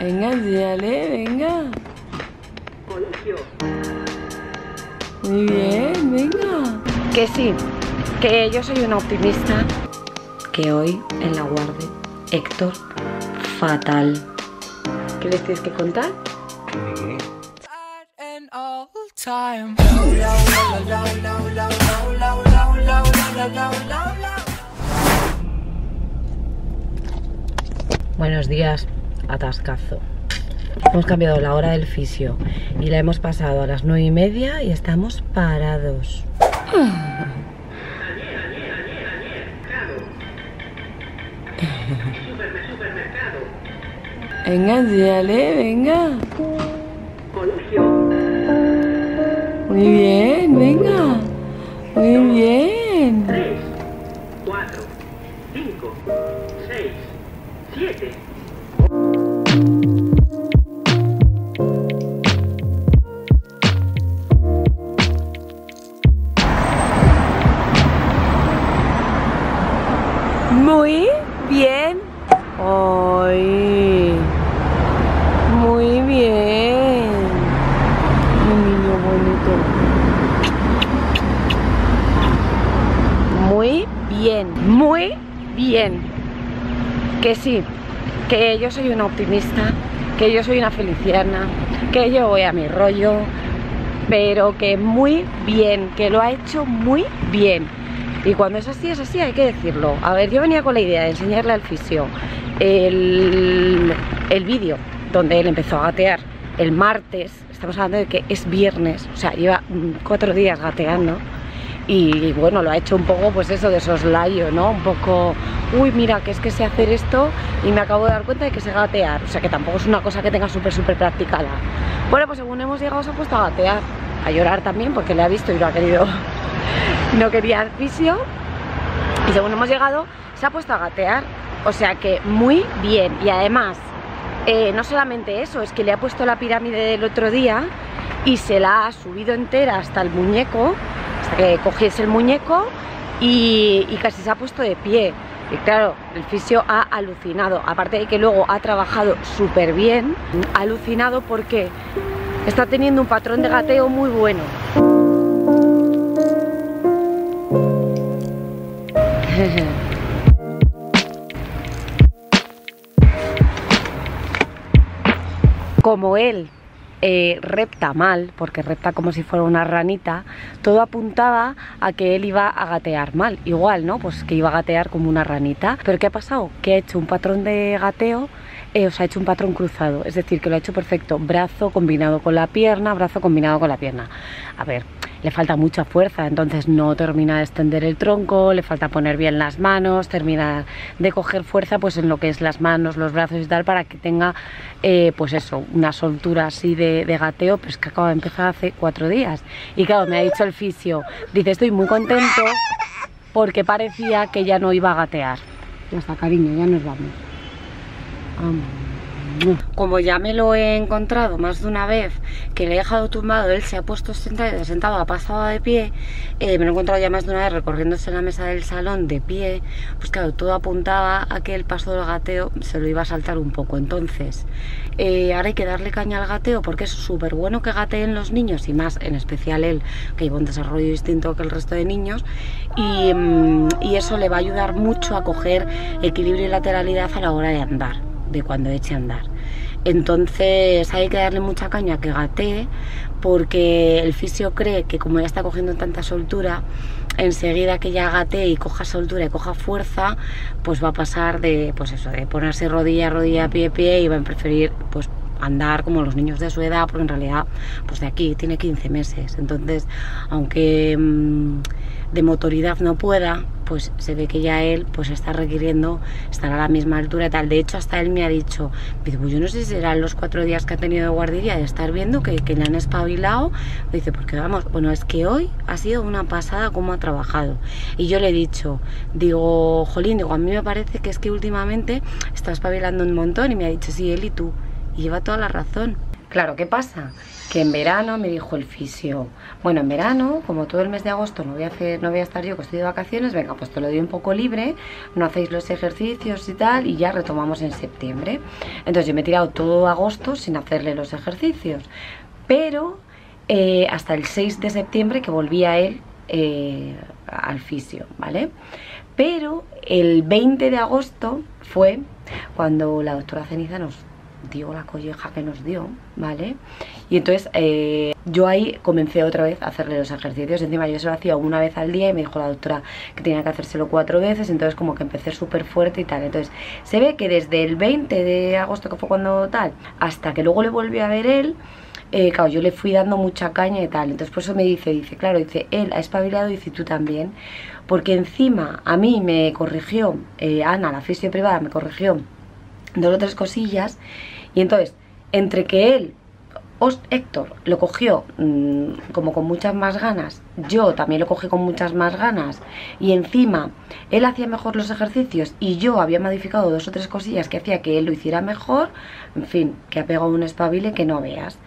Venga, dale, venga. Colegio. Muy bien, venga. Que sí, que yo soy una optimista. Que hoy en la guardia, Héctor, fatal. ¿Qué les tienes que contar? ¿Qué? Buenos días, atascazo. Hemos cambiado la hora del fisio y la hemos pasado a las 9:30 y estamos parados. Supermercado. Venga, dale, venga. Muy bien, venga. Muy bien. 3, 4, 5, 6, 7. Muy bien. Hoy. Muy bien. Un niño bonito. Muy bien. Muy bien. Que sí. Que yo soy una optimista. Que yo soy una feliciana. Que yo voy a mi rollo. Pero que muy bien. Que lo ha hecho muy bien. Y cuando es así, hay que decirlo. A ver, yo venía con la idea de enseñarle al fisio el vídeo donde él empezó a gatear el martes. Estamos hablando de que es viernes, o sea, lleva 4 días gateando. Y bueno, lo ha hecho un poco, pues eso, de soslayo, ¿no? Un poco, uy, mira, que es que sé hacer esto y me acabo de dar cuenta de que sé gatear. O sea, que tampoco es una cosa que tenga súper practicada. Bueno, pues según hemos llegado se ha puesto a gatear. A llorar también, porque le ha visto y lo ha querido. No quería fisio. Y según hemos llegado se ha puesto a gatear. O sea que muy bien. Y además, no solamente eso, es que le ha puesto la pirámide del otro día y se la ha subido entera hasta el muñeco, hasta que cogiese el muñeco, y casi se ha puesto de pie. Y claro, el fisio ha alucinado. Aparte de que luego ha trabajado súper bien, ha alucinado porque está teniendo un patrón de gateo muy bueno. Como él repta mal, porque repta como si fuera una ranita, todo apuntaba a que él iba a gatear mal. Igual, ¿no? Pues que iba a gatear como una ranita. ¿Pero qué ha pasado? Que ha hecho un patrón de gateo, ha hecho un patrón cruzado. Es decir, que lo ha hecho perfecto. Brazo combinado con la pierna, brazo combinado con la pierna. A ver, le falta mucha fuerza, entonces no termina de extender el tronco, le falta poner bien las manos, termina de coger fuerza pues en lo que es las manos, los brazos y tal, para que tenga pues eso, una soltura así de gateo, pues que acaba de empezar hace 4 días. Y claro, me ha dicho el fisio, dice, estoy muy contento porque parecía que ya no iba a gatear. Ya está, cariño, ya nos vamos. Vamos. Como ya me lo he encontrado más de una vez, que le he dejado tumbado, él se ha puesto sentado, ha pasado de pie, me lo he encontrado ya más de una vez recorriéndose en la mesa del salón de pie. Pues claro, todo apuntaba a que el paso del gateo se lo iba a saltar un poco. Entonces, ahora hay que darle caña al gateo, porque es súper bueno que gateen los niños, y más, en especial él, que lleva un desarrollo distinto que el resto de niños, y eso le va a ayudar mucho a coger equilibrio y lateralidad a la hora de andar, de cuando eche a andar. Entonces hay que darle mucha caña que gatee, porque el fisio cree que como ya está cogiendo tanta soltura, enseguida que ya gatee y coja soltura y coja fuerza, pues va a pasar de, pues eso, de ponerse rodilla, rodilla, pie, pie, y va a preferir pues andar como los niños de su edad, porque en realidad pues de aquí tiene 15 meses. Entonces, aunque de motoridad no pueda, pues se ve que ya él pues está requiriendo estar a la misma altura y tal. De hecho, hasta él me ha dicho, dice, pues yo no sé si serán los 4 días que ha tenido de guardería de estar viendo que le han espabilado. Dice, porque vamos, bueno, es que hoy ha sido una pasada cómo ha trabajado. Y yo le he dicho, digo, jolín, digo, a mí me parece que es que últimamente está espabilando un montón. Y me ha dicho, sí, él y tú. Y lleva toda la razón. Claro, ¿qué pasa? Que en verano me dijo el fisio, bueno, en verano, como todo el mes de agosto no voy a estar yo, que estoy de vacaciones, venga, pues te lo doy un poco libre, no hacéis los ejercicios y tal, y ya retomamos en septiembre. Entonces yo me he tirado todo agosto sin hacerle los ejercicios, pero hasta el 6 de septiembre que volvía él al fisio, ¿vale? Pero el 20 de agosto fue cuando la doctora Ceniza nos dio la colleja que nos dio, ¿vale? Y entonces yo ahí comencé otra vez a hacerle los ejercicios. Encima yo se lo hacía una vez al día y me dijo la doctora que tenía que hacérselo 4 veces. Entonces como que empecé súper fuerte y tal. Entonces se ve que desde el 20 de agosto, que fue cuando tal, hasta que luego le volví a ver él, claro, yo le fui dando mucha caña y tal. Entonces por eso me dice, claro, dice, él ha espabilado, dice, tú también. Porque encima a mí me corrigió Ana, la fisio privada, me corrigió 2 o 3 cosillas. Y entonces, entre que él, Héctor, lo cogió como con muchas más ganas, yo también lo cogí con muchas más ganas, y encima él hacía mejor los ejercicios y yo había modificado 2 o 3 cosillas que hacía que él lo hiciera mejor, en fin, que ha pegado un espabile que no veas.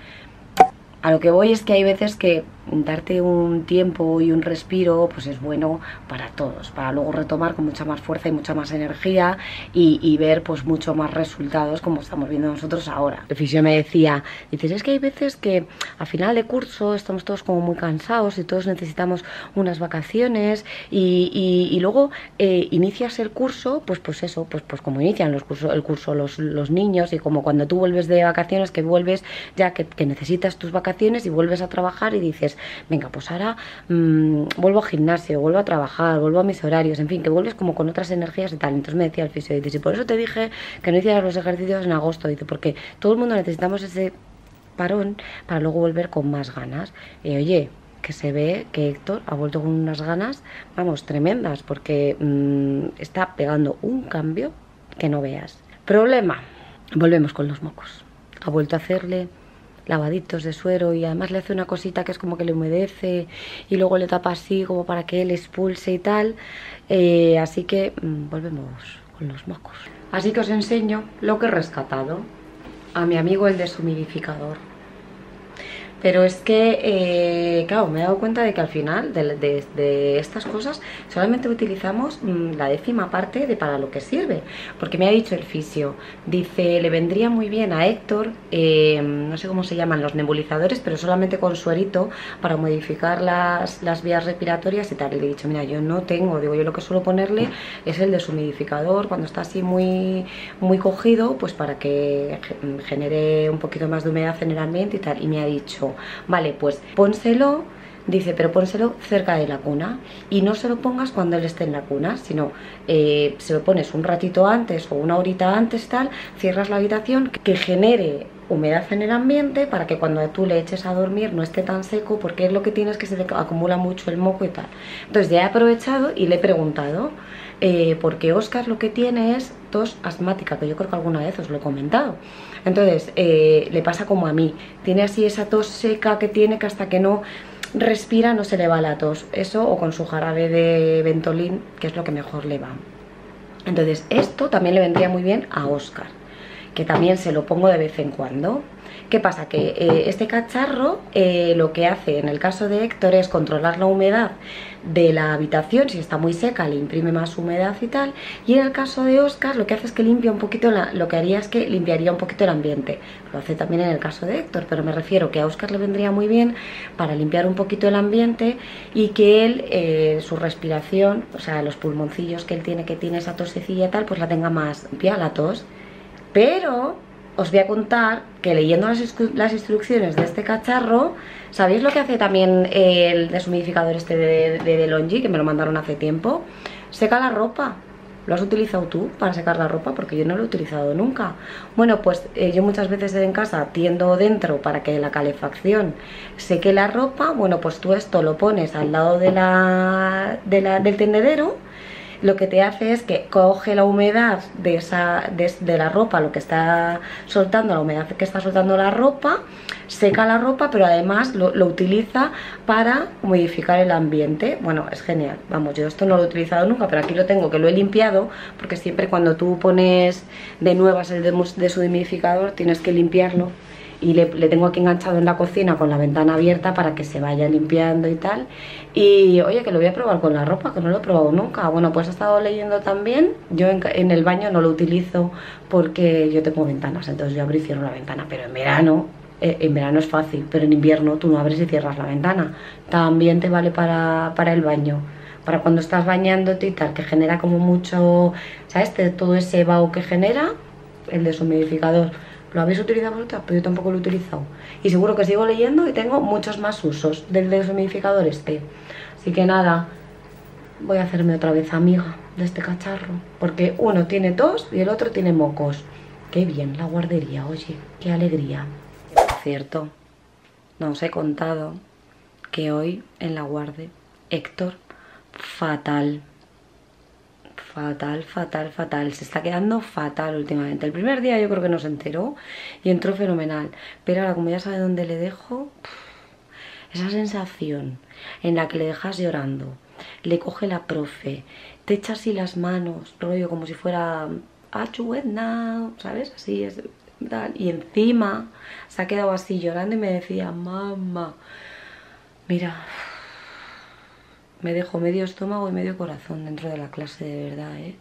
A lo que voy es que hay veces que darte un tiempo y un respiro pues es bueno para todos, para luego retomar con mucha más fuerza y mucha más energía y ver pues mucho más resultados como estamos viendo nosotros ahora. El fisio me decía, dices, es que hay veces que a final de curso estamos todos como muy cansados y todos necesitamos unas vacaciones y luego inicias el curso, pues eso, pues como inician el curso los niños, y como cuando tú vuelves de vacaciones, que vuelves ya que necesitas tus vacaciones y vuelves a trabajar y dices, venga, pues ahora vuelvo al gimnasio, vuelvo a trabajar, vuelvo a mis horarios, en fin, que vuelves como con otras energías y tal. Entonces me decía el fisio, dice, y por eso te dije que no hicieras los ejercicios en agosto, dice, porque todo el mundo necesitamos ese parón para luego volver con más ganas. Y oye, que se ve que Héctor ha vuelto con unas ganas, vamos, tremendas, porque está pegando un cambio que no veas. Problema, volvemos con los mocos. Ha vuelto a hacerle lavaditos de suero y además le hace una cosita que es como que le humedece y luego le tapa así como para que él expulse y tal, así que volvemos con los mocos. Así que os enseño lo que he rescatado, a mi amigo el deshumidificador. Pero es que, claro, me he dado cuenta de que al final de estas cosas solamente utilizamos la 10ª parte de para lo que sirve. Porque me ha dicho el fisio, dice, le vendría muy bien a Héctor, no sé cómo se llaman los nebulizadores, pero solamente con suerito para modificar las vías respiratorias y tal. Y le he dicho, mira, yo no tengo, digo, yo lo que suelo ponerle es el deshumidificador cuando está así muy, muy cogido, pues para que genere un poquito más de humedad en el ambiente y tal. Y me ha dicho, vale, pues pónselo, dice, pero pónselo cerca de la cuna y no se lo pongas cuando él esté en la cuna, sino se lo pones un ratito antes o una horita antes tal, cierras la habitación, que genere humedad en el ambiente para que cuando tú le eches a dormir no esté tan seco, porque es lo que tienes, que se te acumula mucho el moco y tal. Entonces ya he aprovechado y le he preguntado, porque Oscar lo que tiene es tos asmática, que yo creo que alguna vez os lo he comentado. Entonces le pasa como a mí, tiene así esa tos seca que tiene, que hasta que no respira no se le va la tos, eso o con su jarabe de Ventolin, que es lo que mejor le va. Entonces esto también le vendría muy bien a Oscar, que también se lo pongo de vez en cuando. ¿Qué pasa? Que este cacharro lo que hace en el caso de Héctor es controlar la humedad de la habitación. Si está muy seca le imprime más humedad y tal, y en el caso de Oscar lo que hace es que limpia un poquito, lo que haría es que limpiaría un poquito el ambiente. Lo hace también en el caso de Héctor, pero me refiero que a Oscar le vendría muy bien para limpiar un poquito el ambiente y que él, su respiración, o sea, los pulmoncillos que él tiene, que tiene esa tosecilla y tal, pues la tenga más limpia la tos. Pero os voy a contar que leyendo las instrucciones de este cacharro, ¿sabéis lo que hace también el deshumidificador este de Delonghi, que me lo mandaron hace tiempo? Seca la ropa. ¿Lo has utilizado tú para secar la ropa? Porque yo no lo he utilizado nunca. Bueno, pues yo muchas veces en casa tiendo dentro para que la calefacción seque la ropa. Bueno, pues tú esto lo pones al lado del tendedero. Lo que te hace es que coge la humedad de la ropa, lo que está soltando, la humedad que está soltando la ropa, seca la ropa, pero además lo utiliza para humidificar el ambiente. Bueno, es genial. Vamos, yo esto no lo he utilizado nunca, pero aquí lo tengo, que lo he limpiado, porque siempre cuando tú pones de nuevas el deshumidificador tienes que limpiarlo. y le tengo aquí enganchado en la cocina con la ventana abierta para que se vaya limpiando y tal. Y oye, que lo voy a probar con la ropa, que no lo he probado nunca. Bueno, pues he estado leyendo también. Yo en el baño no lo utilizo porque yo tengo ventanas, entonces yo abro y cierro la ventana. Pero en verano es fácil, pero en invierno tú no abres y cierras la ventana. También te vale para el baño, para cuando estás bañándote y tal, que genera como mucho, ¿sabes? Todo ese vaho que genera el deshumidificador. ¿Lo habéis utilizado vosotros? Pues yo tampoco lo he utilizado. Y seguro que sigo leyendo y tengo muchos más usos del deshumidificador este. Así que nada, voy a hacerme otra vez amiga de este cacharro, porque uno tiene tos y el otro tiene mocos. Qué bien la guardería, oye, qué alegría. Por cierto, no os he contado que hoy en la guarde Héctor, fatal, se está quedando fatal últimamente. El primer día yo creo que no se enteró y entró fenomenal, pero ahora como ya sabe dónde le dejo, esa sensación en la que le dejas llorando, le coge la profe, te echa así las manos, rollo como si fuera achuetna, ¿sabes? Así es, tal. Y encima se ha quedado así llorando y me decía, mamá, mira, me dejo medio estómago y medio corazón dentro de la clase, de verdad, ¿eh?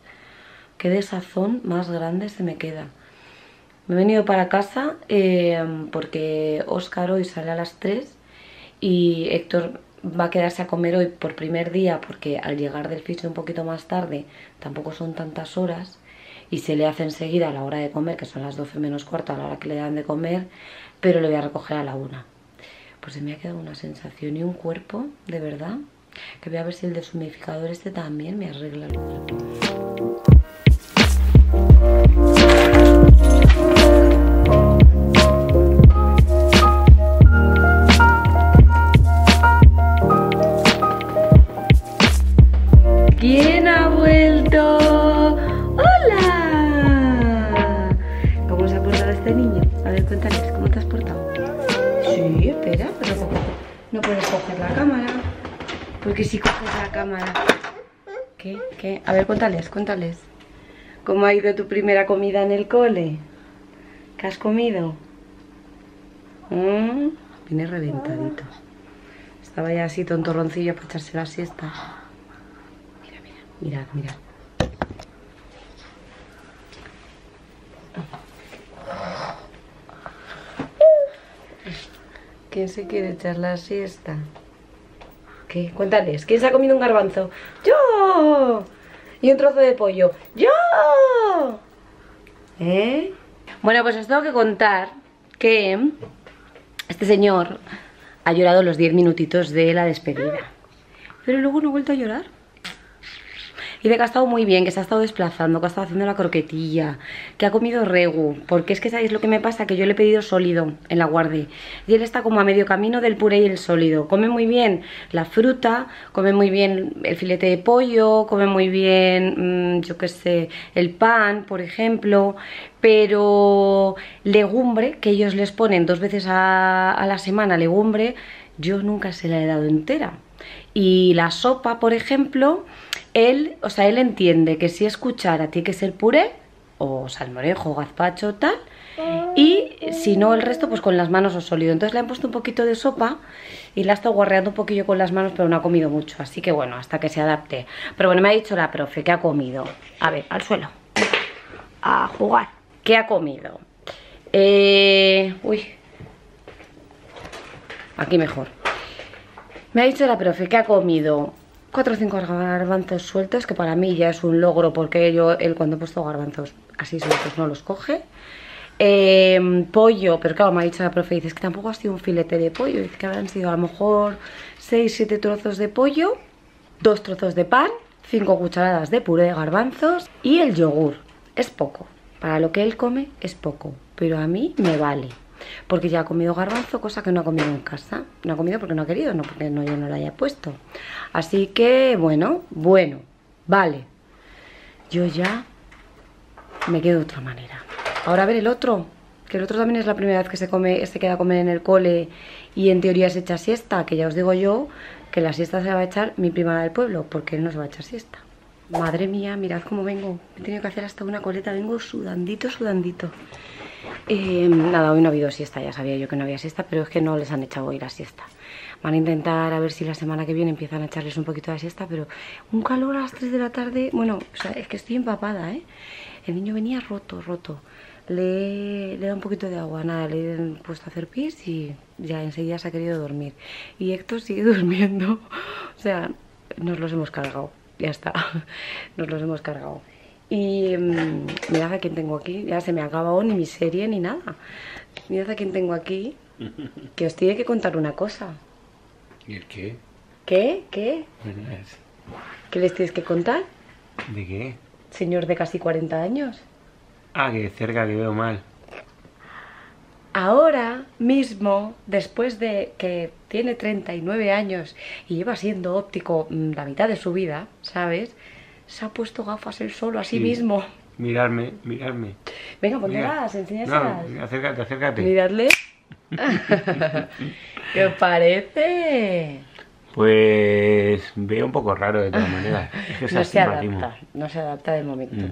Qué desazón más grande se me queda. Me he venido para casa porque Oscar hoy sale a las 3 y Héctor va a quedarse a comer hoy por primer día, porque al llegar del fisio un poquito más tarde tampoco son tantas horas y se le hace enseguida a la hora de comer, que son las 12 menos cuarto, a la hora que le dan de comer, pero le voy a recoger a la 1. Pues se me ha quedado una sensación y un cuerpo, de verdad, que voy a ver si el deshumidificador este también me arregla el cuerpo. ¿Quién ha vuelto? ¡Hola! ¿Cómo se ha portado este niño? A ver, cuéntales, ¿cómo te has portado? Sí, espera, pero no puedes coger la cámara. Porque si coges la cámara... ¿Qué? ¿Qué? A ver, cuéntales, cuéntales. ¿Cómo ha ido tu primera comida en el cole? ¿Qué has comido? Viene reventadito. Estaba ya así tontorroncillo para echarse la siesta. Mira, mira, mirad, mirad. ¿Quién se quiere echar la siesta? ¿Qué? Cuéntales, ¿quién se ha comido un garbanzo? ¡Yo! Y un trozo de pollo. ¡Yo! ¿Eh? Bueno, pues os tengo que contar que este señor ha llorado los 10 minutitos de la despedida, pero luego no ha vuelto a llorar. Y de que ha estado muy bien, que se ha estado desplazando, que ha estado haciendo la croquetilla, que ha comido regu, porque es que sabéis lo que me pasa, que yo le he pedido sólido en la guardia y él está como a medio camino del puré y el sólido. Come muy bien la fruta, come muy bien el filete de pollo, come muy bien, yo qué sé, el pan, por ejemplo, pero legumbre, que ellos les ponen 2 veces a la semana legumbre, yo nunca se la he dado entera. Y la sopa, por ejemplo, él, o sea, él entiende que si es cuchara tiene que ser puré o salmorejo o gazpacho tal, y si no el resto pues con las manos o sólido. Entonces le han puesto un poquito de sopa y la ha estado guarreando un poquillo con las manos, pero no ha comido mucho, así que bueno, hasta que se adapte. Pero bueno, me ha dicho la profe que ha comido, a ver, al suelo a jugar, ¿qué ha comido? Uy, aquí mejor. Me ha dicho la profe que ha comido 4 o 5 garbanzos sueltos, que para mí ya es un logro, porque él cuando he puesto garbanzos así sueltos no los coge. Pollo, pero claro, me ha dicho la profe, dice, es que tampoco ha sido un filete de pollo, dice que habrán sido a lo mejor 6 o 7 trozos de pollo, 2 trozos de pan, 5 cucharadas de puré de garbanzos y el yogur. Es poco, para lo que él come es poco, pero a mí me vale. Porque ya ha comido garbanzo, cosa que no ha comido en casa. No ha comido porque no ha querido, no porque no, yo no lo haya puesto. Así que, bueno, vale. Yo ya me quedo de otra manera. Ahora a ver el otro, que el otro también es la primera vez que se queda a comer en el cole y en teoría se echa siesta, que ya os digo yo que la siesta se la va a echar mi prima del pueblo, porque él no se va a echar siesta. Madre mía, mirad cómo vengo. He tenido que hacer hasta una coleta, vengo sudandito, sudandito. Nada, hoy no ha habido siesta, ya sabía yo que no había siesta, pero es que no les han echado hoy la siesta. Van a intentar a ver si la semana que viene empiezan a echarles un poquito de siesta, pero un calor a las 3 de la tarde... Bueno, o sea, es que estoy empapada, ¿eh? El niño venía roto. Le da un poquito de agua, nada, le he puesto a hacer pis y ya enseguida se ha querido dormir. Y Héctor sigue durmiendo, o sea, nos los hemos cargado, ya está, nos los hemos cargado. Y mirad a quién tengo aquí, ya se me ha acabado ni mi serie ni nada. Mirad a quién tengo aquí, que os tiene que contar una cosa. ¿Y el qué? ¿Qué? ¿Qué? Buenas. ¿Qué les tienes que contar? ¿De qué? Señor de casi 40 años. Ah, que cerca que veo mal. Ahora mismo, después de que tiene 39 años y lleva siendo óptico la mitad de su vida, ¿sabes? Se ha puesto gafas él solo, así mismo. Mirarme, mirarme. Venga, pontelas, enséñaselas. No, acércate, acércate. Miradle. ¿Qué os parece? Pues veo un poco raro de todas maneras. Es que no se adapta, no se adapta de momento.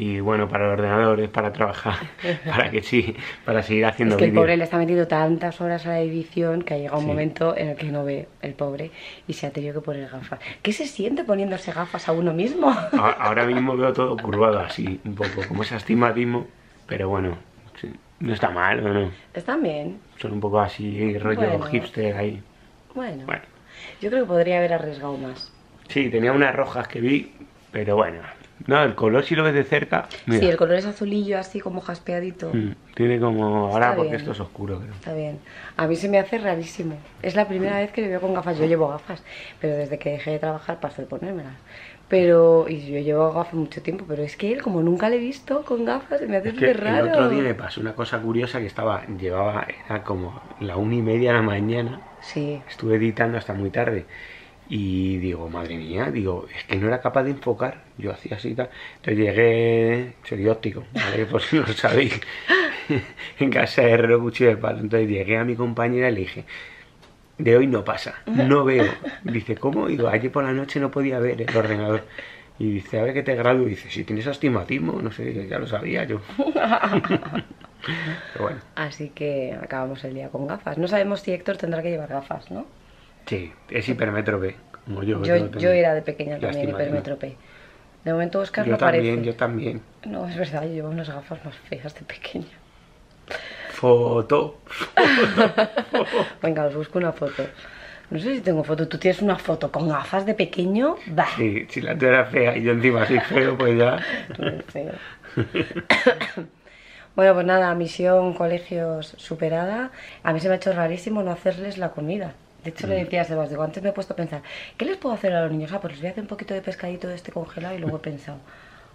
Y bueno, para el ordenador es para trabajar, para que sí, para seguir haciendo vídeos. Es que el pobre le está metiendo tantas horas a la edición que ha llegado un momento en el que no ve el pobre y se ha tenido que poner gafas. ¿Qué se siente poniéndose gafas a uno mismo? Ahora mismo veo todo curvado así, un poco, como ese astigmatismo, pero bueno, no está mal, ¿o no? Está bien. Son un poco así, rollo hipster ahí. Bueno, yo creo que podría haber arriesgado más. Sí, tenía unas rojas que vi, pero bueno... No, el color si lo ves de cerca... Mira. Sí, el color es azulillo, así como jaspeadito. Tiene como... Ahora porque esto es oscuro, creo. Está bien. A mí se me hace rarísimo. Es la primera vez que le veo con gafas. Yo llevo gafas, pero desde que dejé de trabajar pasé de ponérmelas. Pero... Y yo llevo gafas mucho tiempo, pero es que él, como nunca le he visto con gafas, se me hace súper raro. El otro día me pasó una cosa curiosa que estaba... Era como la 1:30 de la mañana. Sí. Estuve editando hasta muy tarde. Y digo, madre mía, digo, es que no era capaz de enfocar. Yo hacía así y tal. Entonces llegué, soy óptico, ¿vale? Por si no lo sabéis. En casa de herrero, cuchillo de palo. Entonces llegué a mi compañera y le dije, de hoy no pasa, no veo. Dice, ¿cómo? Digo, ayer por la noche no podía ver el ordenador. Y dice, a ver que te gradúo. Dice, si tienes astigmatismo, no sé, ya lo sabía yo. Pero bueno. Así que acabamos el día con gafas. No sabemos si Héctor tendrá que llevar gafas, ¿no? Sí, es hipermetro P, como yo. Yo era de pequeña también hipermetro P. De momento Oscar no aparece. Yo también. No, es verdad, yo llevo unas gafas más feas de pequeña. Foto. Venga, os busco una foto. No sé si tengo foto. ¿Tú tienes una foto con gafas de pequeño? Bah. Sí, si la tuya era fea y yo encima soy feo, pues ya... Feo. Bueno, pues nada, misión colegios superada. A mí se me ha hecho rarísimo no hacerles la comida. De hecho, le decía a Sebastián, digo, antes me he puesto a pensar, ¿qué les puedo hacer a los niños? Ah, pues les voy a hacer un poquito de pescadito de este congelado y luego he pensado,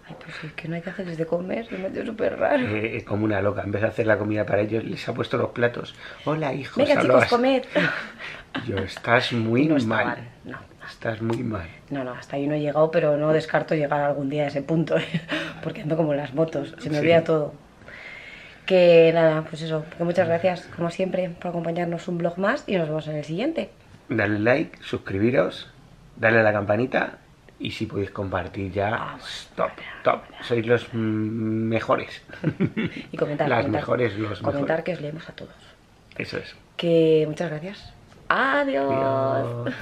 ay, pues es que no hay que hacerles de comer, se me hace súper raro. Es como una loca, en vez de hacer la comida para ellos, les ha puesto los platos. Hola, hijos, venga, chicos, comed. Yo, estás muy mal. No, estás muy mal. No, hasta ahí no he llegado, pero no descarto llegar algún día a ese punto, porque ando como en las motos, se me olvida todo. Que nada, pues eso, que muchas gracias como siempre por acompañarnos un vlog más y nos vemos en el siguiente. Dale like, suscribiros, dale a la campanita y si podéis compartir ya, top, sois los mejores. Y comentar, comentar que os leemos a todos. Eso es. Que muchas gracias. Adiós.